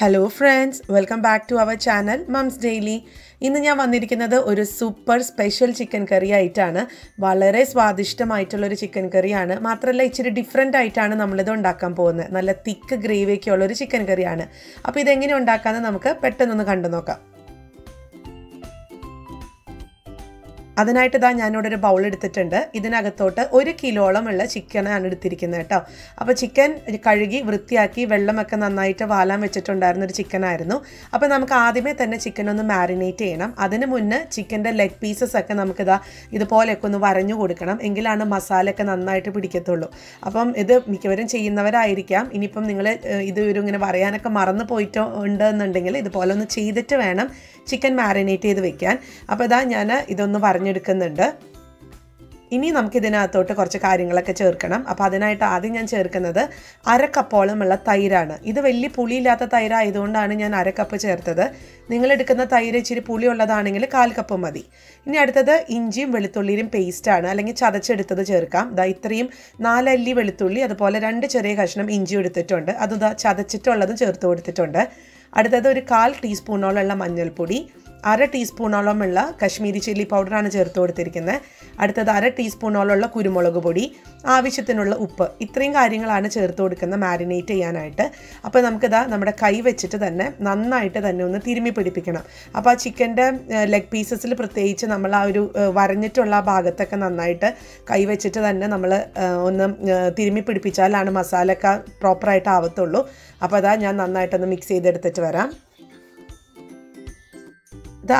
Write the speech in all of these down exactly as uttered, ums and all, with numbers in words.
Hello friends, welcome back to our channel Mums Daily. ഇന്ന് ഞാൻ വന്നിരിക്കുന്നത് ഒരു സൂപ്പർ സ്പെഷ്യൽ ചിക്കൻ കറി ആയിട്ടാണ്. വളരെ സ്വാദിഷ്ടമായിട്ടുള്ള ഒരു ചിക്കൻ കറിയാണ്. മാത്രമല്ല ഇച്ചിരി ഡിഫറൻറ്റ് ആയിട്ടാണ് നമ്മൾ ഇത് ഉണ്ടാക്കാൻ പോകുന്നത്. നല്ല തിക്ക് ഗ്രേവിയൊക്കെ ഉള്ള ഒരു ചിക്കൻ കറിയാണ്. അപ്പോൾ ഇത് എങ്ങനെ ഉണ്ടാക്കാമെന്ന് നമുക്ക് പെട്ടെന്നൊന്ന് കണ്ടു നോക്കാം. അതിനായിട്ട് ദാ ഞാനിവിടെ ഒരു ബൗൾ എടുത്തിട്ടുണ്ട്. ഇതിനകത്തോട്ട് ഒരു കിലോളം ഉള്ള ചിക്കനാണ് എടുത്തിരിക്കുന്നത് കേട്ടോ. അപ്പോൾ ചിക്കൻ കഴുകി വൃത്തിയാക്കി വെള്ളമൊക്കെ നന്നായിട്ട് വാലാൻ വെച്ചിട്ടുണ്ടായിരുന്നൊരു ചിക്കനായിരുന്നു. അപ്പോൾ നമുക്ക് ആദ്യമേ തന്നെ ചിക്കൻ ഒന്ന് മാരിനേറ്റ് ചെയ്യണം. അതിന് മുന്നേ ചിക്കൻ്റെ ലെഗ് പീസസ് ഒക്കെ നമുക്കിതാ ഇതുപോലെയൊക്കെ ഒന്ന് വരഞ്ഞു കൊടുക്കണം, എങ്കിലാണ് മസാലയൊക്കെ നന്നായിട്ട് പിടിക്കത്തുള്ളൂ. അപ്പം ഇത് മിക്കവരും ചെയ്യുന്നവരായിരിക്കാം. ഇനിയിപ്പം നിങ്ങൾ ഇത് ഒരു ഇങ്ങനെ വരയാനൊക്കെ മറന്നു പോയിട്ടോ ഉണ്ടെന്നുണ്ടെങ്കിൽ ഇതുപോലെ ഒന്ന് ചെയ്തിട്ട് വേണം ചിക്കൻ മാരിനേറ്റ് ചെയ്ത് വെക്കാൻ. അപ്പോൾ ഇതാ ഞാൻ ഇതൊന്ന് പറഞ്ഞു എടുക്കുന്നുണ്ട്. ഇനി നമുക്കിതിനകത്തോട്ട് കുറച്ച് കാര്യങ്ങളൊക്കെ ചേർക്കണം. അപ്പോൾ അതിനായിട്ട് ആദ്യം ഞാൻ ചേർക്കുന്നത് അരക്കപ്പോളം ഉള്ള തൈരാണ്. ഇത് വലിയ പുളിയില്ലാത്ത തൈരായതുകൊണ്ടാണ് ഞാൻ അരക്കപ്പ് ചേർത്തത്. നിങ്ങളെടുക്കുന്ന തൈര് ഇച്ചിരി പുളിയുള്ളതാണെങ്കിൽ കാൽ കപ്പ് മതി. ഇനി അടുത്തത് ഇഞ്ചിയും വെളുത്തുള്ളിയും പേസ്റ്റാണ്, അല്ലെങ്കിൽ ചതച്ചെടുത്തത് ചേർക്കാം. ദാ ഇത്രയും നാലല്ലി വെളുത്തുള്ളി, അതുപോലെ രണ്ട് ചെറിയ കഷ്ണം ഇഞ്ചിയും എടുത്തിട്ടുണ്ട്. അത് ദാ ചതച്ചിട്ടുള്ളതും ചേർത്ത് കൊടുത്തിട്ടുണ്ട്. അടുത്തത് ഒരു കാൽ ടീസ്പൂണോളമുള്ള മഞ്ഞൾപ്പൊടി, അര ടീസ്പൂണോളമുള്ള കശ്മീരി ചില്ലി പൗഡറാണ് ചേർത്ത് കൊടുത്തിരിക്കുന്നത്. അടുത്തത് അര ടീസ്പൂണോളമുള്ള കുരുമുളക് പൊടി, ആവശ്യത്തിനുള്ള ഉപ്പ്. ഇത്രയും കാര്യങ്ങളാണ് ചേർത്ത് കൊടുക്കുന്നത് മാരിനേറ്റ് ചെയ്യാനായിട്ട്. അപ്പോൾ നമുക്കിതാ നമ്മുടെ കൈ വെച്ചിട്ട് തന്നെ നന്നായിട്ട് തന്നെ ഒന്ന് തിരുമ്മി പിടിപ്പിക്കണം. അപ്പോൾ ആ ചിക്കൻ്റെ ലെഗ് പീസസിൽ പ്രത്യേകിച്ച് നമ്മൾ ആ ഒരു വരഞ്ഞിട്ടുള്ള ആ ഭാഗത്തൊക്കെ നന്നായിട്ട് കൈ വെച്ചിട്ട് തന്നെ നമ്മൾ ഒന്ന് തിരുമ്മി പിടിപ്പിച്ചാലാണ് മസാലയൊക്കെ പ്രോപ്പറായിട്ട് ആവത്തുള്ളൂ. അപ്പോൾ അതാ ഞാൻ നന്നായിട്ടൊന്ന് മിക്സ് ചെയ്തെടുത്തിട്ട് വരാം.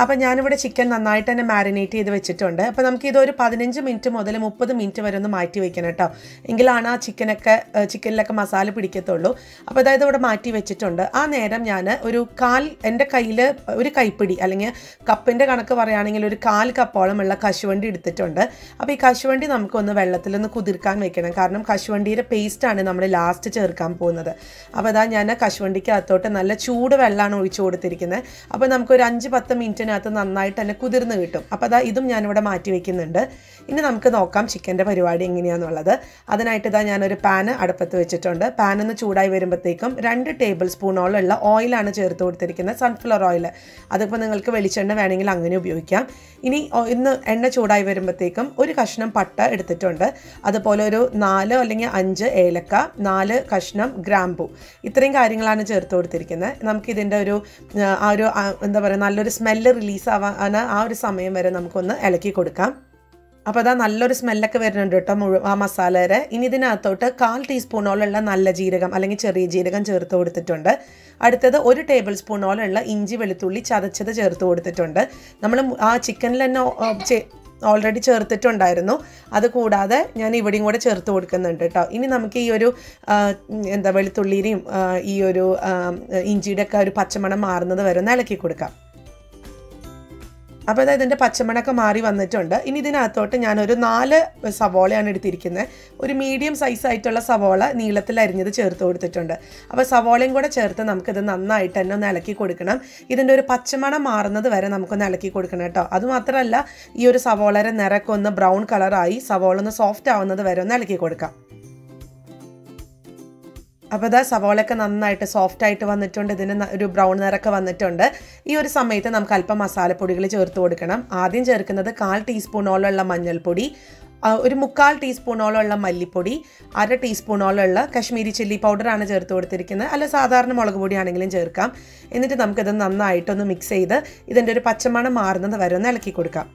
അപ്പോൾ ഞാനിവിടെ ചിക്കൻ നന്നായിട്ട് തന്നെ മാരിനേറ്റ് ചെയ്ത് വെച്ചിട്ടുണ്ട്. അപ്പോൾ നമുക്കിതൊരു പതിനഞ്ച് മിനിറ്റ് മുതൽ മുപ്പത് മിനിറ്റ് വരെ ഒന്ന് മാറ്റി വയ്ക്കണം കേട്ടോ, എങ്കിലാണ് ആ ചിക്കനൊക്കെ ചിക്കനിലൊക്കെ മസാല പിടിക്കത്തുള്ളൂ. അപ്പോൾ അതായത് ഇവിടെ മാറ്റി വെച്ചിട്ടുണ്ട്. ആ നേരം ഞാൻ ഒരു കാൽ എൻ്റെ കയ്യിൽ ഒരു കൈപ്പിടി, അല്ലെങ്കിൽ കപ്പിൻ്റെ കണക്ക് പറയുകയാണെങ്കിൽ ഒരു കാൽ കപ്പോളം ഉള്ള കശുവണ്ടി എടുത്തിട്ടുണ്ട്. അപ്പോൾ ഈ കശുവണ്ടി നമുക്കൊന്ന് വെള്ളത്തിലൊന്ന് കുതിർക്കാൻ വെക്കണം, കാരണം കശുവണ്ടിയുടെ പേസ്റ്റാണ് നമ്മൾ ലാസ്റ്റ് ചേർക്കാൻ പോകുന്നത്. അപ്പോൾ അതാ ഞാൻ കശുവണ്ടിക്കകത്തോട്ട് നല്ല ചൂട് വെള്ളമാണ് ഒഴിച്ചു കൊടുത്തിരിക്കുന്നത്. അപ്പോൾ നമുക്കൊരു അഞ്ച് പത്ത് മിനിറ്റ് ത്തിനകത്ത് നന്നായിട്ട് തന്നെ കുതിർന്ന് കിട്ടും. അപ്പോൾ അതാ ഇതും ഞാനിവിടെ മാറ്റി വെക്കുന്നുണ്ട്. ഇനി നമുക്ക് നോക്കാം ചിക്കൻ്റെ പരിപാടി എങ്ങനെയാണെന്നുള്ളത്. അതിനായിട്ട് ഇതാ ഞാനൊരു പാന് അടുപ്പത്ത് വെച്ചിട്ടുണ്ട്. പാനൊന്ന് ചൂടായി വരുമ്പോഴത്തേക്കും രണ്ട് ടേബിൾ സ്പൂണോളമുള്ള ഓയിലാണ് ചേർത്ത് കൊടുത്തിരിക്കുന്നത്, സൺഫ്ലവർ ഓയിൽ. അതിപ്പോൾ നിങ്ങൾക്ക് വെളിച്ചെണ്ണ വേണമെങ്കിൽ അങ്ങനെ ഉപയോഗിക്കാം. ഇനി ഇന്ന് എണ്ണ ചൂടായി വരുമ്പോഴത്തേക്കും ഒരു കഷ്ണം പട്ട എടുത്തിട്ടുണ്ട്. അതുപോലെ ഒരു നാലോ അല്ലെങ്കിൽ അഞ്ച് ഏലക്ക, നാല് കഷ്ണം ഗ്രാമ്പൂ, ഇത്രയും കാര്യങ്ങളാണ് ചേർത്ത് കൊടുത്തിരിക്കുന്നത്. നമുക്കിതിൻ്റെ ഒരു ആ ഒരു എന്താ പറയുക, നല്ലൊരു സ്മെല്ല് റിലീസ് ആവാൻ ആ ഒരു സമയം വരെ നമുക്കൊന്ന് ഇളക്കി കൊടുക്കാം. അപ്പോൾ അതാ നല്ലൊരു സ്മെല്ലൊക്കെ വരുന്നുണ്ട് കേട്ടോ മുഴുവൻ ആ മസാലയുടെ. ഇനി ഇതിനകത്തോട്ട് കാൽ ടീസ്പൂണോളമുള്ള നല്ല ജീരകം അല്ലെങ്കിൽ ചെറിയ ജീരകം ചേർത്ത് കൊടുത്തിട്ടുണ്ട്. അടുത്തത് ഒരു ടേബിൾ സ്പൂണോളമുള്ള ഇഞ്ചി വെളുത്തുള്ളി ചതച്ചത് ചേർത്ത് കൊടുത്തിട്ടുണ്ട്. നമ്മൾ ആ ചിക്കനിൽ തന്നെ ഓൾറെഡി ചേർത്തിട്ടുണ്ടായിരുന്നു. അതുകൂടാതെ ഞാൻ ഇവിടെയും കൂടെ ചേർത്ത് കൊടുക്കുന്നുണ്ട് കേട്ടോ. ഇനി നമുക്ക് ഈ ഒരു എന്താ വെളുത്തുള്ളിയുടെയും ഈ ഒരു ഇഞ്ചിയുടെയൊക്കെ ഒരു പച്ചമണം മാറുന്നത് വരെ ഒന്ന് ഇളക്കി കൊടുക്കാം. അപ്പോൾ അതായത് ഇതിൻ്റെ പച്ചമണൊക്കെ മാറി വന്നിട്ടുണ്ട്. ഇനി ഇതിനകത്തോട്ട് ഞാനൊരു നാല് സവോളയാണ് എടുത്തിരിക്കുന്നത്. ഒരു മീഡിയം സൈസായിട്ടുള്ള സവോള നീളത്തിൽ അരിഞ്ഞത് ചേർത്ത് കൊടുത്തിട്ടുണ്ട്. അപ്പോൾ സവോളയും കൂടെ ചേർത്ത് നമുക്കിത് നന്നായിട്ട് തന്നെ ഒന്ന് ഇളക്കി കൊടുക്കണം. ഇതിൻ്റെ ഒരു പച്ചമണം മാറുന്നത് വരെ നമുക്കൊന്ന് ഇളക്കി കൊടുക്കണം കേട്ടോ. അതുമാത്രമല്ല ഈ ഒരു സവോളയുടെ നിറമൊക്കെ ഒന്ന് ബ്രൗൺ കളറായി സവോള ഒന്ന് സോഫ്റ്റ് ആവുന്നത് വരെ ഒന്ന് ഇളക്കി കൊടുക്കാം. അപ്പോൾ ഇതാ സവോളയൊക്കെ നന്നായിട്ട് സോഫ്റ്റായിട്ട് വന്നിട്ടുണ്ട്. ഇതിന് ഒരു ബ്രൗൺ നിറമൊക്കെ വന്നിട്ടുണ്ട്. ഈ ഒരു സമയത്ത് നമുക്ക് അല്പം മസാലപ്പൊടികൾ ചേർത്ത് കൊടുക്കണം. ആദ്യം ചേർക്കുന്നത് കാൽ ടീസ്പൂണോളമുള്ള മഞ്ഞൾപ്പൊടി, ഒരു മുക്കാൽ ടീസ്പൂണോളമുള്ള മല്ലിപ്പൊടി, അര ടീസ്പൂണോളമുള്ള കശ്മീരി ചില്ലി പൗഡറാണ് ചേർത്ത് കൊടുത്തിരിക്കുന്നത്. അല്ല സാധാരണ മുളക് പൊടിയാണെങ്കിലും ചേർക്കാം. എന്നിട്ട് നമുക്കിത് നന്നായിട്ടൊന്ന് മിക്സ് ചെയ്ത് ഇതിൻ്റെ ഒരു പച്ചമണം മാറുന്നത് വരെ ഒന്ന് ഇളക്കി കൊടുക്കാം.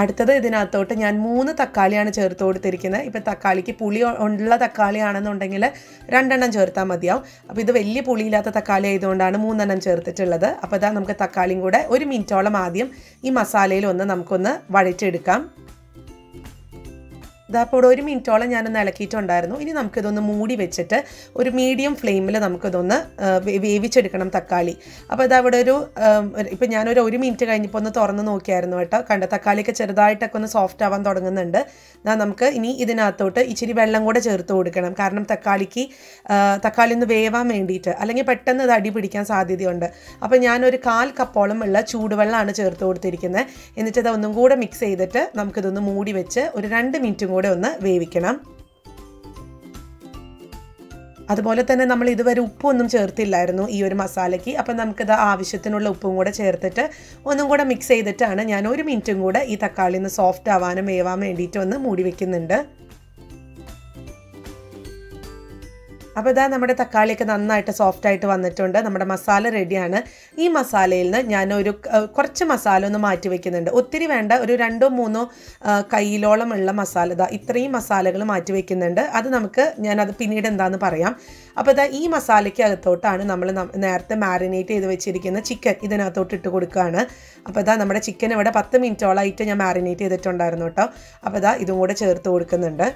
അടുത്തത് ഇതിനകത്തോട്ട് ഞാൻ മൂന്ന് തക്കാളിയാണ് ചേർത്ത് കൊടുത്തിരിക്കുന്നത്. ഇപ്പോൾ തക്കാളിക്ക് പുളി ഉള്ള തക്കാളിയാണെന്നുണ്ടെങ്കിൽ രണ്ടെണ്ണം ചേർത്താൽ മതിയാവും. അപ്പോൾ ഇത് വലിയ പുളിയില്ലാത്ത തക്കാളി ആയതുകൊണ്ടാണ് മൂന്നെണ്ണം ചേർത്തിട്ടുള്ളത്. അപ്പോൾ ഇതാ നമുക്ക് തക്കാളിയും കൂടെ ഒരു മിനിറ്റോളം ആദ്യം ഈ മസാലയിൽ ഒന്ന് നമുക്കൊന്ന് വഴറ്റിയെടുക്കാം. ഇതാ അപ്പോൾ ഒരു മിനിറ്റോളം ഞാനൊന്ന് ഇളക്കിയിട്ടുണ്ടായിരുന്നു. ഇനി നമുക്കിതൊന്ന് മൂടി വെച്ചിട്ട് ഒരു മീഡിയം ഫ്ലെയിമിൽ നമുക്കിതൊന്ന് വേവിച്ചെടുക്കണം തക്കാളി. അപ്പോൾ ഇതാ ഇവിടെ ഒരു ഇപ്പോൾ ഞാനൊരു ഒരു മിനിറ്റ് കഴിഞ്ഞപ്പോൾ ഒന്ന് തുറന്ന് നോക്കിയായിരുന്നു കേട്ടോ. കണ്ട തക്കാളിയൊക്കെ ചെറുതായിട്ടൊക്കെ ഒന്ന് സോഫ്റ്റ് ആവാൻ തുടങ്ങുന്നുണ്ട്. നമുക്ക് ഇനി ഇതിനകത്തോട്ട് ഇച്ചിരി വെള്ളം കൂടെ ചേർത്ത് കൊടുക്കണം, കാരണം തക്കാളിക്ക് തക്കാളി ഒന്ന് വേവാൻ വേണ്ടിയിട്ട്, അല്ലെങ്കിൽ പെട്ടെന്ന് ഇത് അടി പിടിക്കാൻ സാധ്യതയുണ്ട്. അപ്പോൾ ഞാനൊരു കാൽ കപ്പോളം ഉള്ള ചൂടുവെള്ളമാണ് ചേർത്ത് കൊടുത്തിരിക്കുന്നത്. എന്നിട്ട് ഇത് ഒന്നും കൂടെ മിക്സ് ചെയ്തിട്ട് നമുക്കിതൊന്ന് മൂടി വെച്ച് ഒരു രണ്ട് മിനിറ്റും കൂടെ ഒന്ന് വേവിക്കണം. അതുപോലെ തന്നെ നമ്മൾ ഇതുവരെ ഉപ്പൊന്നും ചേർത്തില്ലായിരുന്നു ഈ ഒരു മസാലയ്ക്ക്. അപ്പോൾ നമുക്കിത് ആവശ്യത്തിനുള്ള ഉപ്പും കൂടെ ചേർത്തിട്ട് ഒന്നും കൂടെ മിക്സ് ചെയ്തിട്ടാണ് ഞാൻ ഒരു മിനിറ്റും കൂടെ ഈ തക്കാളി ഒന്ന് സോഫ്റ്റ് ആവാനും വേവാൻ വേണ്ടിയിട്ട് ഒന്ന് മൂടി വെക്കുന്നുണ്ട്. അപ്പോൾ ഇതാ നമ്മുടെ തക്കാളിയൊക്കെ നന്നായിട്ട് സോഫ്റ്റായിട്ട് വന്നിട്ടുണ്ട്. നമ്മുടെ മസാല റെഡിയാണ്. ഈ മസാലയിൽ നിന്ന് ഞാനൊരു കുറച്ച് മസാല ഒന്ന് മാറ്റി വയ്ക്കുന്നുണ്ട്. ഒത്തിരി വേണ്ട, ഒരു രണ്ടോ മൂന്നോ കൈയിലോളമുള്ള മസാല ഇതാ ഇത്രയും മസാലകൾ മാറ്റി വയ്ക്കുന്നുണ്ട്. അത് നമുക്ക് ഞാനത് പിന്നീട് എന്താണെന്ന് പറയാം. അപ്പോൾ ഇതാ ഈ മസാലയ്ക്ക് അകത്തോട്ടാണ് നമ്മൾ നേരത്തെ മാരിനേറ്റ് ചെയ്ത് വെച്ചിരിക്കുന്ന ചിക്കൻ ഇതിനകത്തോട്ട് ഇട്ട് കൊടുക്കുകയാണ്. അപ്പോൾ ഇതാ നമ്മുടെ ചിക്കൻ ഇവിടെ പത്ത് മിനിറ്റോളായിട്ട് ഞാൻ മാരിനേറ്റ് ചെയ്തിട്ടുണ്ടായിരുന്നു കേട്ടോ. അപ്പോൾ ഇതാ ഇതും കൂടെ ചേർത്ത് കൊടുക്കുന്നുണ്ട്.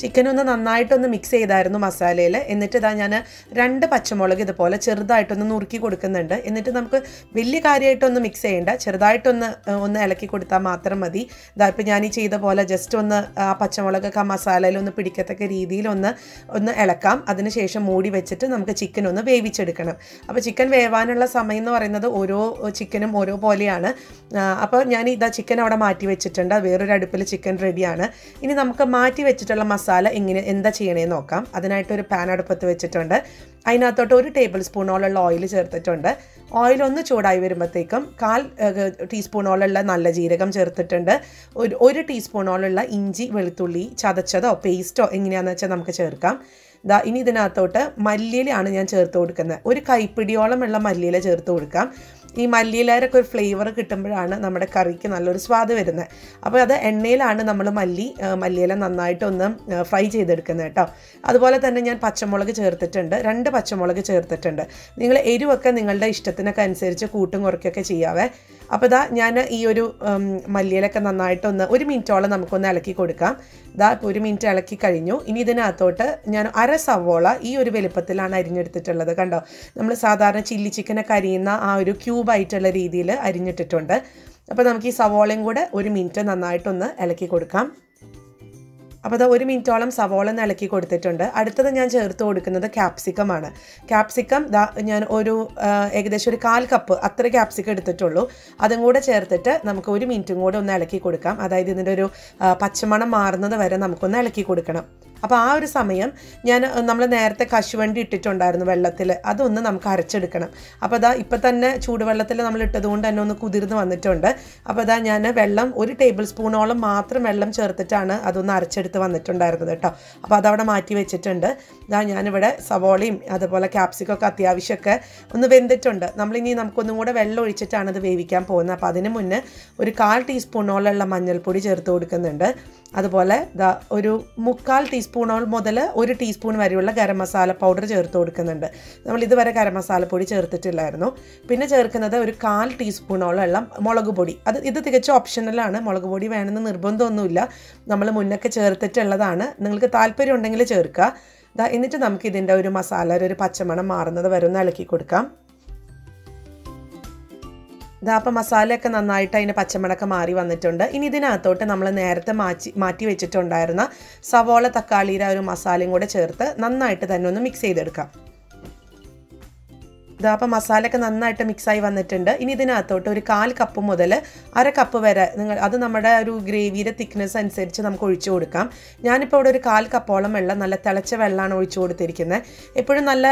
ചിക്കനൊന്ന് നന്നായിട്ടൊന്ന് മിക്സ് ചെയ്തായിരുന്നു മസാലയിൽ. എന്നിട്ട് ഇതാ ഞാൻ രണ്ട് പച്ചമുളക് ഇതുപോലെ ചെറുതായിട്ടൊന്ന് നുറുക്കി കൊടുക്കുന്നുണ്ട്. എന്നിട്ട് നമുക്ക് വലിയ കാര്യമായിട്ടൊന്ന് മിക്സ് ചെയ്യേണ്ട, ചെറുതായിട്ടൊന്ന് ഒന്ന് ഇളക്കി കൊടുത്താൽ മാത്രം മതി. ഇതാ ഇപ്പോൾ ഞാൻ ഈ ചെയ്ത പോലെ ജസ്റ്റ് ഒന്ന് ആ പച്ചമുളകൊക്കെ ആ മസാലയിലൊന്ന് പിടിക്കത്തക്ക രീതിയിലൊന്ന് ഒന്ന് ഇളക്കാം. അതിനുശേഷം മൂടി വെച്ചിട്ട് നമുക്ക് ചിക്കൻ ഒന്ന് വേവിച്ചെടുക്കണം. അപ്പോൾ ചിക്കൻ വേവാനുള്ള സമയം എന്ന് പറയുന്നത് ഓരോ ചിക്കനും ഓരോ പോലെയാണ്. അപ്പോൾ ഞാൻ ഇതാ ചിക്കൻ അവിടെ മാറ്റി വെച്ചിട്ടുണ്ട്. വേറൊരു അടുപ്പിൽ ചിക്കൻ റെഡിയാണ്. ഇനി നമുക്ക് മാറ്റി വെച്ചിട്ടുള്ള മസാല എങ്ങനെ എന്താ ചെയ്യണമെന്ന് നോക്കാം. അതിനായിട്ടൊരു പാൻ അടുപ്പത്ത് വെച്ചിട്ടുണ്ട്. അതിനകത്തോട്ട് ഒരു ടേബിൾ സ്പൂണോളുള്ള ഓയിൽ ചേർത്തിട്ടുണ്ട്. ഓയിൽ ഒന്ന് ചൂടായി വരുമ്പോഴത്തേക്കും കാൽ ടീസ്പൂണോളുള്ള നല്ല ജീരകം ചേർത്തിട്ടുണ്ട്. ഒരു ഒരു ടീസ്പൂണോളുള്ള ഇഞ്ചി വെളുത്തുള്ളി ചതച്ചതോ പേസ്റ്റോ എങ്ങനെയാണെന്ന് വെച്ചാൽ നമുക്ക് ചേർക്കാം. ദാ ഇനി ഇതിനകത്തോട്ട് മല്ലിയിലാണ് ഞാൻ ചേർത്ത് കൊടുക്കുന്നത്. ഒരു കൈപ്പിടിയോളം ഉള്ള മല്ലിയില ചേർത്ത് കൊടുക്കാം. ഈ മല്ലിയിലൊക്കെ ഒരു ഫ്ലേവർ കിട്ടുമ്പോഴാണ് നമ്മുടെ കറിക്ക് നല്ലൊരു സ്വാദ് വരുന്നത്. അപ്പോൾ അത് എണ്ണയിലാണ് നമ്മൾ മല്ലി മല്ലിയില നന്നായിട്ടൊന്ന് ഫ്രൈ ചെയ്തെടുക്കുന്നത് കേട്ടോ. അതുപോലെ തന്നെ ഞാൻ പച്ചമുളക് ചേർത്തിട്ടുണ്ട്, രണ്ട് പച്ചമുളക് ചേർത്തിട്ടുണ്ട്. നിങ്ങൾ എരിവൊക്കെ നിങ്ങളുടെ ഇഷ്ടത്തിനൊക്കെ അനുസരിച്ച് കൂട്ടും കുറയ്ക്കൊക്കെ ചെയ്യാവേ. അപ്പോൾ ഇതാ ഞാൻ ഈ ഒരു മല്ലിയിലൊക്കെ നന്നായിട്ടൊന്ന് ഒരു മിനിറ്റോളം നമുക്കൊന്ന് ഇളക്കി കൊടുക്കാം. ഇതാ ഇപ്പോൾ ഒരു മിനിറ്റ് ഇളക്കി കഴിഞ്ഞു. ഇനി ഇതിനകത്തോട്ട് ഞാൻ അര സവോള ഈ ഒരു വലുപ്പത്തിലാണ് അരിഞ്ഞെടുത്തിട്ടുള്ളത് കണ്ടോ. നമ്മൾ സാധാരണ ചില്ലി ചിക്കനൊക്കെ അരിയുന്ന ആ ഒരു ക്യൂബായിട്ടുള്ള രീതിയിൽ അരിഞ്ഞിട്ടിട്ടുണ്ട്. അപ്പോൾ നമുക്ക് ഈ സവോളയും കൂടെ ഒരു മിനിറ്റ് നന്നായിട്ടൊന്ന് ഇളക്കി കൊടുക്കാം. അപ്പോൾ അത് ഒരു മിനിറ്റോളം സവോള ഇളക്കി കൊടുത്തിട്ടുണ്ട്. അടുത്തത് ഞാൻ ചേർത്ത് കൊടുക്കുന്നത് ക്യാപ്സിക്കമാണ്. ക്യാപ്സിക്കം ദാ ഞാൻ ഒരു ഏകദേശം ഒരു കാൽ കപ്പ് അത്ര ക്യാപ്സിക്കം എടുത്തിട്ടുള്ളൂ. അതും കൂടെ ചേർത്തിട്ട് നമുക്ക് ഒരു മിനിറ്റും കൂടെ ഒന്ന് ഇളക്കി കൊടുക്കാം. അതായത് ഇതിൻ്റെ ഒരു പച്ചമണം മാറുന്നത് വരെ നമുക്കൊന്ന് ഇളക്കി കൊടുക്കണം. അപ്പോൾ ആ ഒരു സമയം ഞാൻ നമ്മൾ നേരത്തെ കശുവണ്ടി ഇട്ടിട്ടുണ്ടായിരുന്നു വെള്ളത്തിൽ, അതൊന്ന് നമുക്ക് അരച്ചെടുക്കണം. അപ്പോൾ അതാ ഇപ്പം തന്നെ ചൂടുവെള്ളത്തിൽ നമ്മൾ ഇട്ടതുകൊണ്ട് തന്നെ ഒന്ന് കുതിർന്ന് വന്നിട്ടുണ്ട്. അപ്പോൾ അതാ ഞാൻ വെള്ളം ഒരു ടേബിൾ സ്പൂണോളം മാത്രം വെള്ളം ചേർത്തിട്ടാണ് അതൊന്ന് അരച്ചെടുത്ത് വന്നിട്ടുണ്ടായിരുന്നത് കേട്ടോ. അപ്പോൾ അതവിടെ മാറ്റി വെച്ചിട്ടുണ്ട്. ഇതാ ഞാനിവിടെ സവോളയും അതുപോലെ ക്യാപ്സിക്കൊക്കെ അത്യാവശ്യമൊക്കെ ഒന്ന് വെന്തിട്ടുണ്ട്. നമ്മളിനി നമുക്കൊന്നും കൂടെ വെള്ളം ഒഴിച്ചിട്ടാണ് അത് വേവിക്കാൻ പോകുന്നത്. അപ്പോൾ അതിന് മുന്നേ ഒരു കാൽ ടീസ്പൂണോളമുള്ള മഞ്ഞൾപ്പൊടി ചേർത്ത് കൊടുക്കുന്നുണ്ട്. അതുപോലെ ദാ ഒരു മുക്കാൽ ടീസ്പൂണോൾ മുതൽ ഒരു ടീസ്പൂൺ വരെയുള്ള ഗരം മസാല പൗഡർ ചേർത്ത് കൊടുക്കുന്നുണ്ട്. നമ്മൾ ഇതുവരെ ഗരം മസാലപ്പൊടി ചേർത്തിട്ടില്ലായിരുന്നു. പിന്നെ ചേർക്കുന്നത് ഒരു കാൽ ടീസ്പൂണോളം മുളക് പൊടി. അത് ഇത് തികച്ചും ഓപ്ഷണലാണ്. മുളക് പൊടി വേണമെന്ന് നിർബന്ധമൊന്നുമില്ല. നമ്മൾ മുന്നൊക്കെ ചേർത്തിട്ടുള്ളതാണ്. നിങ്ങൾക്ക് താല്പര്യം ഉണ്ടെങ്കിൽ ചേർക്കുക. ദാ എന്നിട്ട് നമുക്കിതിൻ്റെ ഒരു മസാല ഒരു പച്ചമണം മാറുന്നത് വരെ ഒന്ന് ഇളക്കി കൊടുക്കാം. ഇതാ അപ്പം മസാലയൊക്കെ നന്നായിട്ട് അതിൻ്റെ പച്ചമണൊക്കെ മാറി വന്നിട്ടുണ്ട്. ഇനി ഇതിനകത്തോട്ട് നമ്മൾ നേരത്തെ മാറ്റി മാറ്റി വെച്ചിട്ടുണ്ടായിരുന്ന സവോള തക്കാളിയുടെ ഒരു മസാലയും കൂടെ ചേർത്ത് നന്നായിട്ട് തന്നെ ഒന്ന് മിക്സ് ചെയ്തെടുക്കാം. ഇതാ അപ്പം മസാലയൊക്കെ നന്നായിട്ട് മിക്സായി വന്നിട്ടുണ്ട്. ഇനി ഇതിനകത്തോട്ട് ഒരു കാൽ കപ്പ് മുതൽ അര കപ്പ് വരെ നിങ്ങൾ അത് നമ്മുടെ ഒരു ഗ്രേവിയുടെ തിക്നെസ് അനുസരിച്ച് നമുക്ക് ഒഴിച്ചു കൊടുക്കാം. ഞാനിപ്പോൾ ഇവിടെ ഒരു കാൽ കപ്പോളം വെള്ളം നല്ല തിളച്ച വെള്ളമാണ് ഒഴിച്ചു കൊടുത്തിരിക്കുന്നത്. എപ്പോഴും നല്ല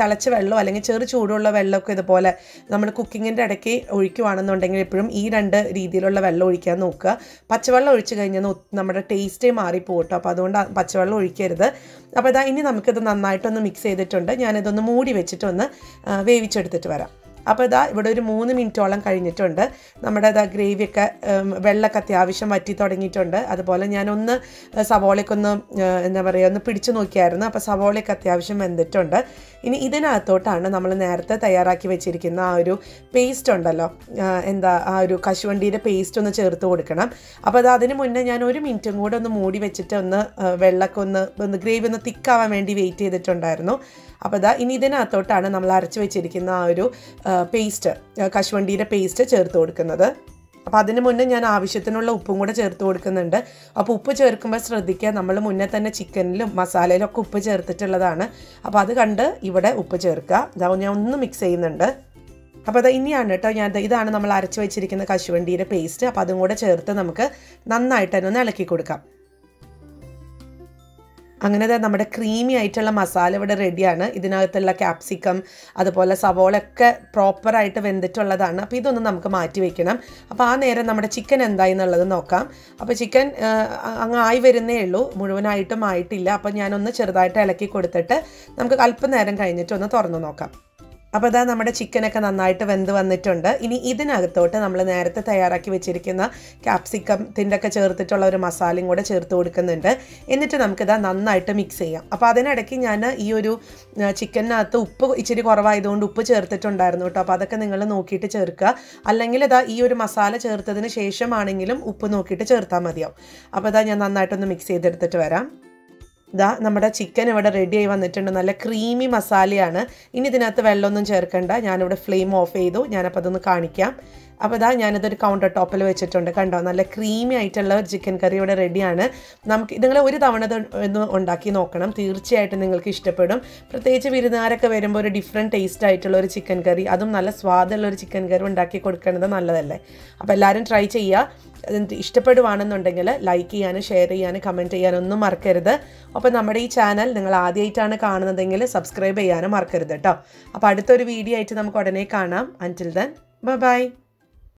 തിളച്ച വെള്ളമോ അല്ലെങ്കിൽ ചെറു ചൂടുള്ള വെള്ളമൊക്കെ ഇതുപോലെ നമ്മൾ കുക്കിങ്ങിൻ്റെ ഇടയ്ക്ക് ഒഴിക്കുകയാണെന്നുണ്ടെങ്കിൽ എപ്പോഴും ഈ രണ്ട് രീതിയിലുള്ള വെള്ളം ഒഴിക്കാൻ നോക്കുക. പച്ചവെള്ളം ഒഴിച്ചു കഴിഞ്ഞാൽ നമ്മുടെ ടേസ്റ്റേ മാറിപ്പോട്ടോ. അപ്പോൾ അതുകൊണ്ട് പച്ചവെള്ളം ഒഴിക്കരുത്. അപ്പോൾ ഇതാ ഇനി നമുക്കിത് നന്നായിട്ടൊന്ന് മിക്സ് ചെയ്തിട്ടുണ്ട്. ഞാനിതൊന്ന് മൂടി വെച്ചിട്ടൊന്ന് വേവിച്ചെടുത്തിട്ട് വരാം. അപ്പോൾ ഇതാ ഇവിടെ ഒരു മൂന്ന് മിനിറ്റോളം കഴിഞ്ഞിട്ടുണ്ട്. നമ്മുടെ ഇതാ ഗ്രേവിയൊക്കെ വെള്ളമൊക്കെ അത്യാവശ്യം വറ്റി തുടങ്ങിയിട്ടുണ്ട്. അതുപോലെ ഞാനൊന്ന് സവോളയ്ക്കൊന്ന് എന്താ പറയുക ഒന്ന് പിടിച്ചു നോക്കിയായിരുന്നു. അപ്പോൾ സവോളയൊക്കെ അത്യാവശ്യം വെന്തിട്ടുണ്ട്. ഇനി ഇതിനകത്തോട്ടാണ് നമ്മൾ നേരത്തെ തയ്യാറാക്കി വെച്ചിരിക്കുന്ന ആ ഒരു പേസ്റ്റ് ഉണ്ടല്ലോ, എന്താ ആ ഒരു കശുവണ്ടിയുടെ പേസ്റ്റ് ഒന്ന് ചേർത്ത് കൊടുക്കണം. അപ്പോൾ അത് അതിന് മുന്നേ ഞാൻ ഒരു മിനിറ്റും കൂടെ ഒന്ന് മൂടി വെച്ചിട്ട് ഒന്ന് വെള്ളമൊക്കെ ഒന്ന് ഒന്ന് ഗ്രേവി ഒന്ന് തിക്കാവാൻ വേണ്ടി വെയിറ്റ് ചെയ്തിട്ടുണ്ടായിരുന്നു. അപ്പോൾ ഇതാ ഇനി ഇതിനകത്തോട്ടാണ് നമ്മൾ അരച്ച് വെച്ചിരിക്കുന്ന ആ ഒരു പേസ്റ്റ് കശുവണ്ടിയുടെ പേസ്റ്റ് ചേർത്ത് കൊടുക്കുന്നത്. അപ്പോൾ അതിന് മുന്നേ ഞാൻ ആവശ്യത്തിനുള്ള ഉപ്പും കൂടെ ചേർത്ത് കൊടുക്കുന്നുണ്ട്. അപ്പോൾ ഉപ്പ് ചേർക്കുമ്പോൾ ശ്രദ്ധിക്കുക, നമ്മൾ മുന്നേ തന്നെ ചിക്കനിലും മസാലയിലൊക്കെ ഉപ്പ് ചേർത്തിട്ടുള്ളതാണ്. അപ്പോൾ അത് കണ്ട് ഇവിടെ ഉപ്പ് ചേർക്കുക. ഇതാ ഞാൻ ഒന്ന് മിക്സ് ചെയ്യുന്നുണ്ട്. അപ്പോൾ അത് ഇനിയാണ് കേട്ടോ ഞാൻ ഇതാണ് നമ്മൾ അരച്ച് വെച്ചിരിക്കുന്ന കശുവണ്ടിയുടെ പേസ്റ്റ്. അപ്പോൾ അതും കൂടെ ചേർത്ത് നമുക്ക് നന്നായിട്ട് തന്നെ ഒന്ന് ഇളക്കി കൊടുക്കാം. അങ്ങനെ നമ്മുടെ ക്രീമി ആയിട്ടുള്ള മസാല ഇവിടെ റെഡിയാണ്. ഇതിനകത്തുള്ള ക്യാപ്സിക്കം അതുപോലെ സവോളൊക്കെ പ്രോപ്പറായിട്ട് വെന്തിട്ടുള്ളതാണ്. അപ്പോൾ ഇതൊന്നും നമുക്ക് മാറ്റി വെക്കണം. അപ്പോൾ ആ നേരം നമ്മുടെ ചിക്കൻ എന്തായി എന്നുള്ളത് നോക്കാം. അപ്പോൾ ചിക്കൻ അങ്ങ് ആയി വരുന്നേ ഉള്ളൂ, മുഴുവനായിട്ടും ആയിട്ടില്ല. അപ്പോൾ ഞാനൊന്ന് ചെറുതായിട്ട് ഇളക്കി കൊടുത്തിട്ട് നമുക്ക് അല്പനേരം കഴിഞ്ഞിട്ട് ഒന്ന് തുറന്ന് നോക്കാം. അപ്പോൾ ഇതാ നമ്മുടെ ചിക്കനൊക്കെ നന്നായിട്ട് വെന്ത് വന്നിട്ടുണ്ട്. ഇനി ഇതിനകത്തോട്ട് നമ്മൾ നേരത്തെ തയ്യാറാക്കി വെച്ചിരിക്കുന്ന ക്യാപ്സിക്കത്തിൻ്റെ ഒക്കെ ചേർത്തിട്ടുള്ള ഒരു മസാലയും കൂടെ ചേർത്ത് കൊടുക്കുന്നുണ്ട്. എന്നിട്ട് നമുക്കിതാ നന്നായിട്ട് മിക്സ് ചെയ്യാം. അപ്പോൾ അതിനിടയ്ക്ക് ഞാൻ ഈ ഒരു ചിക്കനകത്ത് ഉപ്പ് ഇച്ചിരി കുറവായതുകൊണ്ട് ഉപ്പ് ചേർത്തിട്ടുണ്ടായിരുന്നു കേട്ടോ. അപ്പോൾ അതൊക്കെ നിങ്ങൾ നോക്കിയിട്ട് ചേർക്കുക. അല്ലെങ്കിൽ ഇതാ ഈ ഒരു മസാല ചേർത്തതിന് ശേഷമാണെങ്കിലും ഉപ്പ് നോക്കിയിട്ട് ചേർത്താൽ മതിയാവും. അപ്പോൾ ഇതാ ഞാൻ നന്നായിട്ടൊന്ന് മിക്സ് ചെയ്തെടുത്തിട്ട് വരാം. ഇതാ നമ്മുടെ ചിക്കൻ ഇവിടെ റെഡിയായി വന്നിട്ടുണ്ട്. നല്ല ക്രീമി മസാലയാണ്. ഇനി ഇതിനകത്ത് വെള്ളമൊന്നും ചേർക്കണ്ട. ഞാനിവിടെ ഫ്ലെയിം ഓഫ് ചെയ്തു. ഞാനപ്പോൾ അതൊന്ന് കാണിക്കാം. അപ്പോൾ ഇതാ ഞാനിതൊരു കൗണ്ടർ ടോപ്പിൽ വെച്ചിട്ടുണ്ട്. കണ്ടോ, നല്ല ക്രീമി ആയിട്ടുള്ള ഒരു ചിക്കൻ കറി ഇവിടെ റെഡിയാണ്. നമുക്ക് ഇതുങ്ങളെ ഒരു തവണ ഒന്ന് ഉണ്ടാക്കി നോക്കണം. തീർച്ചയായിട്ടും നിങ്ങൾക്ക് ഇഷ്ടപ്പെടും. പ്രത്യേകിച്ച് വിരുന്നുകാരൊക്കെ വരുമ്പോൾ ഒരു ഡിഫറെൻറ്റ് ടേസ്റ്റ് ആയിട്ടുള്ള ഒരു ചിക്കൻ കറി, അതും നല്ല സ്വാദുള്ള ഒരു ചിക്കൻ കറി ഉണ്ടാക്കി കൊടുക്കേണ്ടത് നല്ലതല്ലേ. അപ്പോൾ എല്ലാവരും ട്രൈ ചെയ്യുക. ഇഷ്ടപ്പെടുവാണെന്നുണ്ടെങ്കിൽ ലൈക്ക് ചെയ്യാനും ഷെയർ ചെയ്യാനും കമൻറ്റ് ചെയ്യാനും ഒന്നും മറക്കരുത്. അപ്പോൾ നമ്മുടെ ഈ ചാനൽ നിങ്ങൾ ആദ്യമായിട്ടാണ് കാണുന്നതെങ്കിൽ സബ്സ്ക്രൈബ് ചെയ്യാനും മറക്കരുത് കേട്ടോ. അപ്പോൾ അടുത്തൊരു വീഡിയോ ആയിട്ട് നമുക്ക് ഉടനെ കാണാം. Until then bye by.